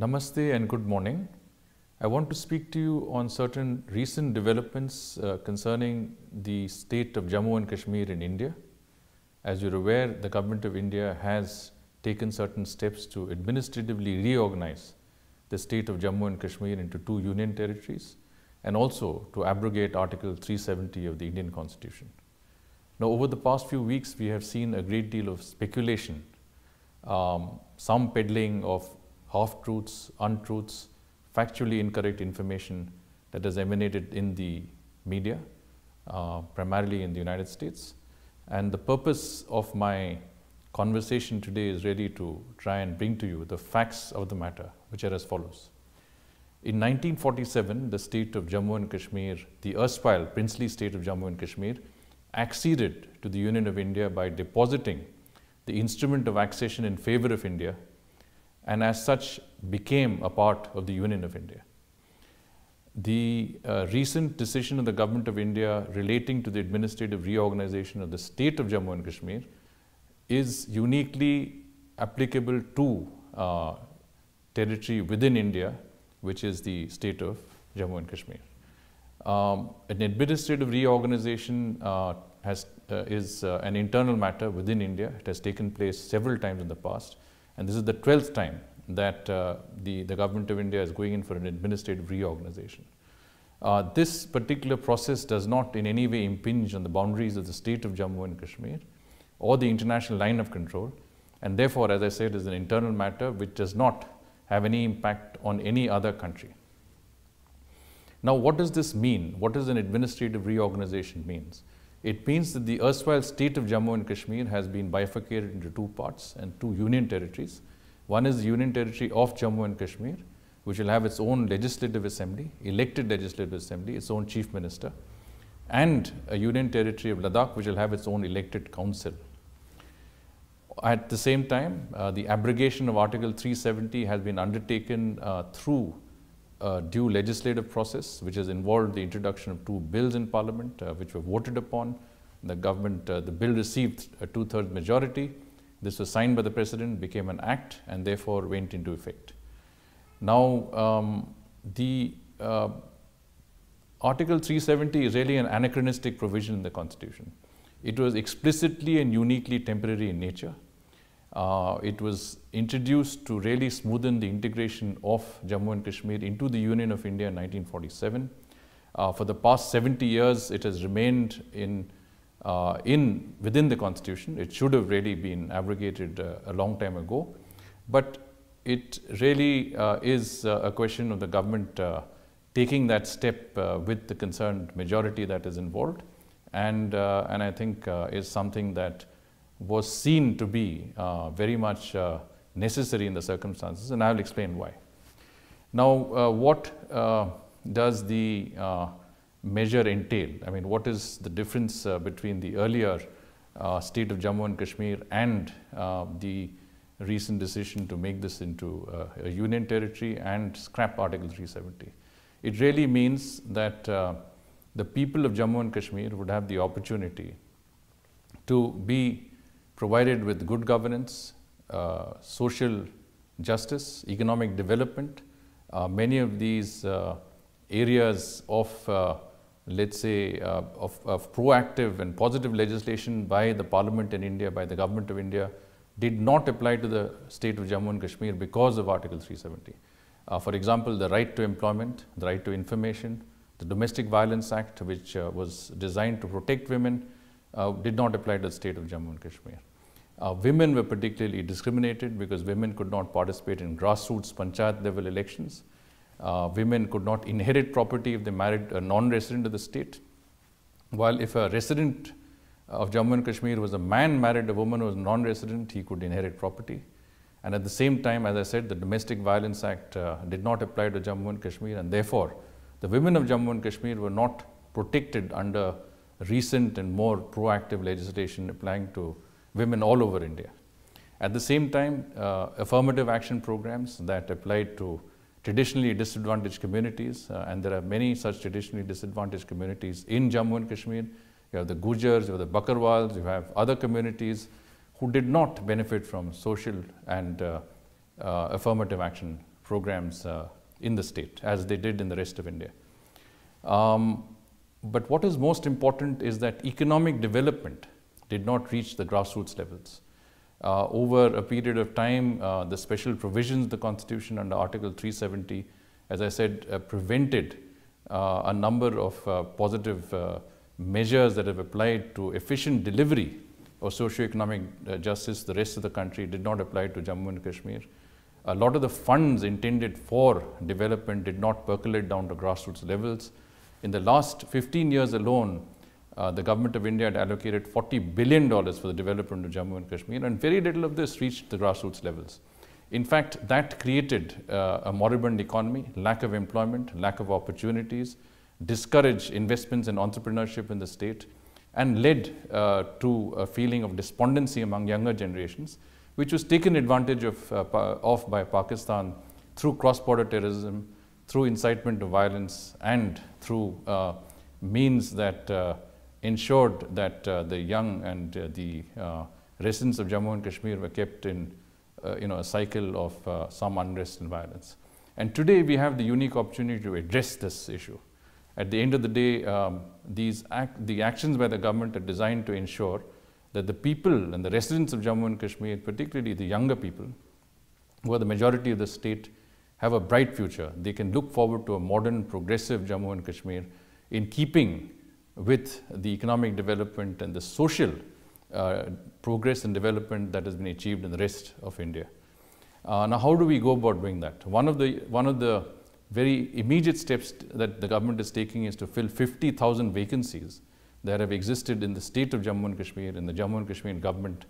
Namaste and good morning. I want to speak to you on certain recent developments concerning the state of Jammu and Kashmir in India. As you're aware, the Government of India has taken certain steps to administratively reorganize the state of Jammu and Kashmir into two union territories and also to abrogate Article 370 of the Indian Constitution. Now, over the past few weeks, we have seen a great deal of speculation, some peddling of half-truths, untruths, factually incorrect information that has emanated in the media, primarily in the United States. And the purpose of my conversation today is really to try and bring to you the facts of the matter, which are as follows. In 1947, the state of Jammu and Kashmir, the erstwhile princely state of Jammu and Kashmir, acceded to the Union of India by depositing the instrument of accession in favor of India, and as such became a part of the Union of India. The recent decision of the Government of India relating to the administrative reorganization of the state of Jammu and Kashmir is uniquely applicable to territory within India, which is the state of Jammu and Kashmir. An administrative reorganization is an internal matter within India. It has taken place several times in the past. And this is the 12th time that the Government of India is going in for an administrative reorganization. This particular process does not in any way impinge on the boundaries of the state of Jammu and Kashmir or the international line of control. And therefore, as I said, is an internal matter which does not have any impact on any other country. Now, what does this mean? What does an administrative reorganization means? It means that the erstwhile state of Jammu and Kashmir has been bifurcated into two parts and two union territories. One is the Union Territory of Jammu and Kashmir, which will have its own legislative assembly, elected legislative assembly, its own chief minister, and a Union Territory of Ladakh, which will have its own elected council. At the same time, the abrogation of Article 370 has been undertaken through due legislative process, which has involved the introduction of two bills in Parliament, which were voted upon. The government, the bill received a two-thirds majority. This was signed by the President, became an act, and therefore went into effect. Now, Article 370 is really an anachronistic provision in the Constitution. It was explicitly and uniquely temporary in nature. It was introduced to really smoothen the integration of Jammu and Kashmir into the Union of India in 1947. For the past 70 years, it has remained within the Constitution. It should have really been abrogated a long time ago. But it really is a question of the government taking that step with the concerned majority that is involved. And I think is something that was seen to be very much necessary in the circumstances, and I will explain why. Now, what does the measure entail? I mean, what is the difference between the earlier state of Jammu and Kashmir and the recent decision to make this into a union territory and scrap Article 370? It really means that the people of Jammu and Kashmir would have the opportunity to be provided with good governance, social justice, economic development. Many of these areas of, let's say, of proactive and positive legislation by the Parliament in India, by the Government of India, did not apply to the state of Jammu and Kashmir because of Article 370. For example, the right to employment, the right to information, the Domestic Violence Act, which was designed to protect women, did not apply to the state of Jammu and Kashmir. Women were particularly discriminated because women could not participate in grassroots panchayat level elections. Women could not inherit property if they married a non-resident of the state. While if a resident of Jammu and Kashmir was a man married a woman who was non-resident, he could inherit property. And at the same time, as I said, the Domestic Violence Act did not apply to Jammu and Kashmir, and therefore the women of Jammu and Kashmir were not protected under recent and more proactive legislation applying to women all over India. At the same time, affirmative action programs that applied to traditionally disadvantaged communities, and there are many such traditionally disadvantaged communities in Jammu and Kashmir. You have the Gujars, you have the Bakarwals, you have other communities who did not benefit from social and affirmative action programs in the state, as they did in the rest of India. But what is most important is that economic development did not reach the grassroots levels. Over a period of time, the special provisions of the Constitution under Article 370, as I said, prevented a number of positive measures that have applied to efficient delivery of socio-economic justice. The rest of the country did not apply to Jammu and Kashmir. A lot of the funds intended for development did not percolate down to grassroots levels. In the last 15 years alone, the government of India had allocated $40 billion for the development of Jammu and Kashmir, and very little of this reached the grassroots levels. In fact, that created a moribund economy, lack of employment, lack of opportunities, discouraged investments and entrepreneurship in the state, and led to a feeling of despondency among younger generations, which was taken advantage of by Pakistan through cross-border terrorism, through incitement to violence, and through means that ensured that the young and the residents of Jammu and Kashmir were kept in a cycle of some unrest and violence. And today we have the unique opportunity to address this issue. At the end of the day, the actions by the government are designed to ensure that the people and the residents of Jammu and Kashmir, particularly the younger people, who are the majority of the state, have a bright future. They can look forward to a modern, progressive Jammu and Kashmir in keeping with the economic development and the social progress and development that has been achieved in the rest of India. Now, how do we go about doing that? One of the very immediate steps that the government is taking is to fill 50,000 vacancies that have existed in the state of Jammu and Kashmir, in the Jammu and Kashmir government,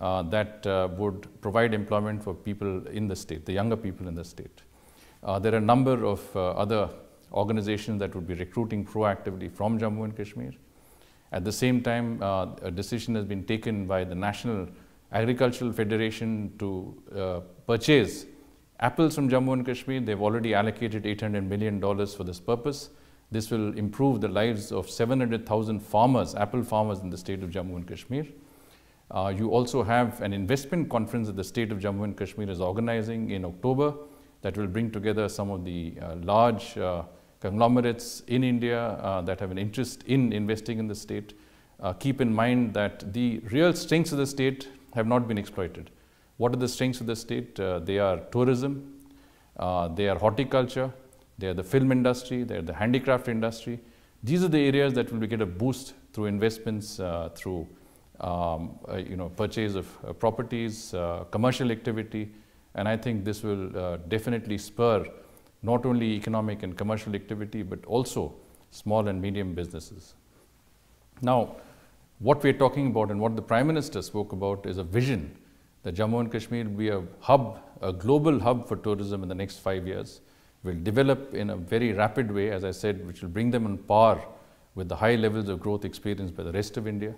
that would provide employment for people in the state, the younger people in the state. There are a number of other organizations that would be recruiting proactively from Jammu and Kashmir. At the same time, a decision has been taken by the National Agricultural Federation to purchase apples from Jammu and Kashmir. They've already allocated $800 million for this purpose. This will improve the lives of 700,000 farmers, apple farmers in the state of Jammu and Kashmir. You also have an investment conference that the state of Jammu and Kashmir is organizing in October that will bring together some of the large conglomerates in India that have an interest in investing in the state. Keep in mind that the real strengths of the state have not been exploited. What are the strengths of the state? They are tourism, they are horticulture, they are the film industry, they are the handicraft industry. These are the areas that will get a boost through investments, through purchase of properties, commercial activity, and I think this will definitely spur not only economic and commercial activity, but also small and medium businesses. Now, what we're talking about and what the Prime Minister spoke about is a vision that Jammu and Kashmir will be a hub, a global hub for tourism in the next 5 years. Will develop in a very rapid way, as I said, which will bring them on par with the high levels of growth experienced by the rest of India,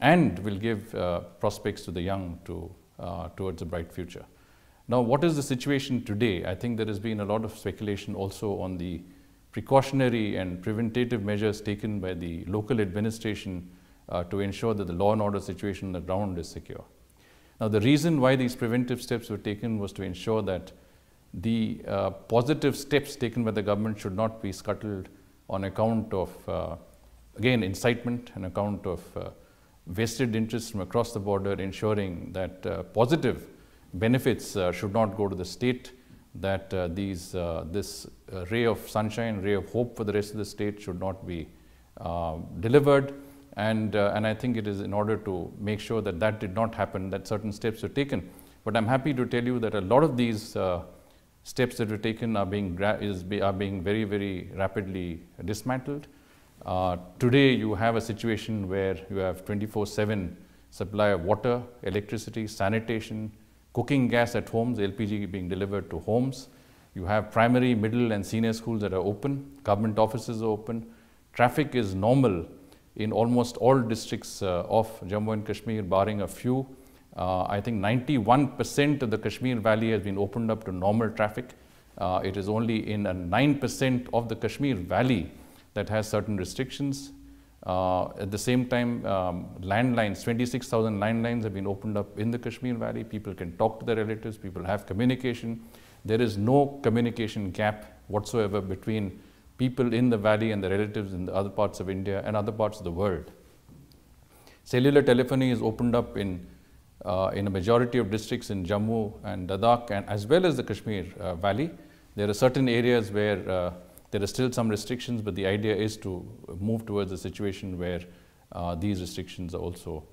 and will give prospects to the young towards a bright future. Now, what is the situation today? I think there has been a lot of speculation also on the precautionary and preventative measures taken by the local administration to ensure that the law and order situation on the ground is secure. Now, the reason why these preventive steps were taken was to ensure that the positive steps taken by the government should not be scuttled on account of, again, incitement, on account of vested interests from across the border, ensuring that positive benefits should not go to the state, that this ray of sunshine, ray of hope for the rest of the state should not be delivered. And I think it is in order to make sure that that did not happen, that certain steps were taken. But I'm happy to tell you that a lot of these steps that were taken are being very, very rapidly dismantled. Today you have a situation where you have 24/7 supply of water, electricity, sanitation, cooking gas at homes, LPG being delivered to homes. You have primary, middle and senior schools that are open, government offices are open. Traffic is normal in almost all districts of Jammu and Kashmir, barring a few. I think 91% of the Kashmir Valley has been opened up to normal traffic. It is only in 9% of the Kashmir Valley that has certain restrictions. At the same time, landlines, 26,000 landlines have been opened up in the Kashmir Valley. People can talk to their relatives, people have communication. there is no communication gap whatsoever between people in the valley and the relatives in the other parts of India and other parts of the world. Cellular telephony is opened up in a majority of districts in Jammu and Ladakh, and as well as the Kashmir valley. There are certain areas where there are still some restrictions, but the idea is to move towards a situation where these restrictions are also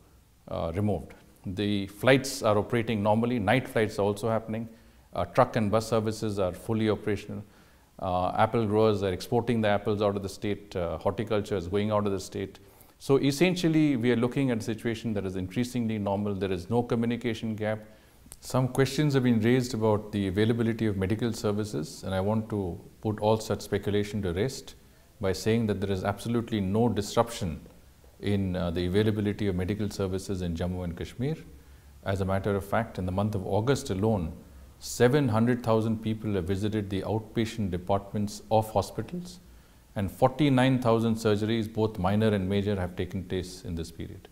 removed. The flights are operating normally, night flights are also happening, truck and bus services are fully operational, apple growers are exporting the apples out of the state, horticulture is going out of the state. So essentially we are looking at a situation that is increasingly normal. There is no communication gap. Some questions have been raised about the availability of medical services, and I want to put all such speculation to rest by saying that there is absolutely no disruption in the availability of medical services in Jammu and Kashmir. As a matter of fact, in the month of August alone, 700,000 people have visited the outpatient departments of hospitals, and 49,000 surgeries, both minor and major, have taken place in this period.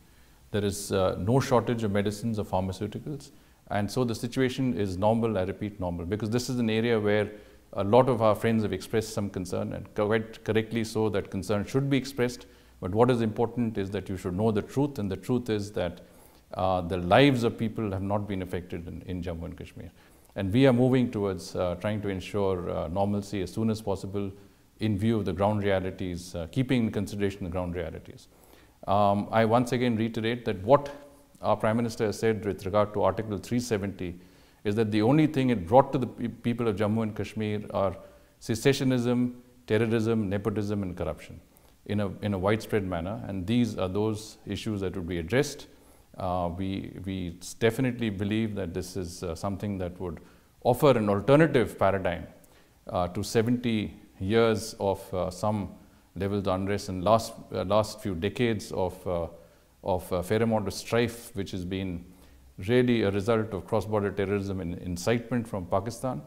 There is no shortage of medicines or pharmaceuticals, and so the situation is normal, I repeat, normal, because this is an area where a lot of our friends have expressed some concern, and quite correctly so, that concern should be expressed. But what is important is that you should know the truth, and the truth is that the lives of people have not been affected in Jammu and Kashmir. And we are moving towards trying to ensure normalcy as soon as possible in view of the ground realities, keeping in consideration the ground realities. I once again reiterate that what our Prime Minister has said with regard to Article 370 is that the only thing it brought to the people of Jammu and Kashmir are secessionism, terrorism, nepotism and corruption. In a widespread manner, and these are those issues that would be addressed. We definitely believe that this is something that would offer an alternative paradigm to 70 years of some levels of unrest and last few decades of a fair amount of strife, which has been really a result of cross-border terrorism and incitement from Pakistan.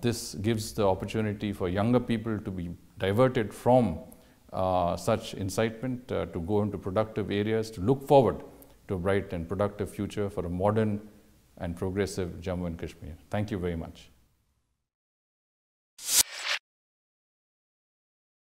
This gives the opportunity for younger people to be diverted from such incitement, to go into productive areas, to look forward to a bright and productive future for a modern and progressive Jammu and Kashmir. Thank you very much.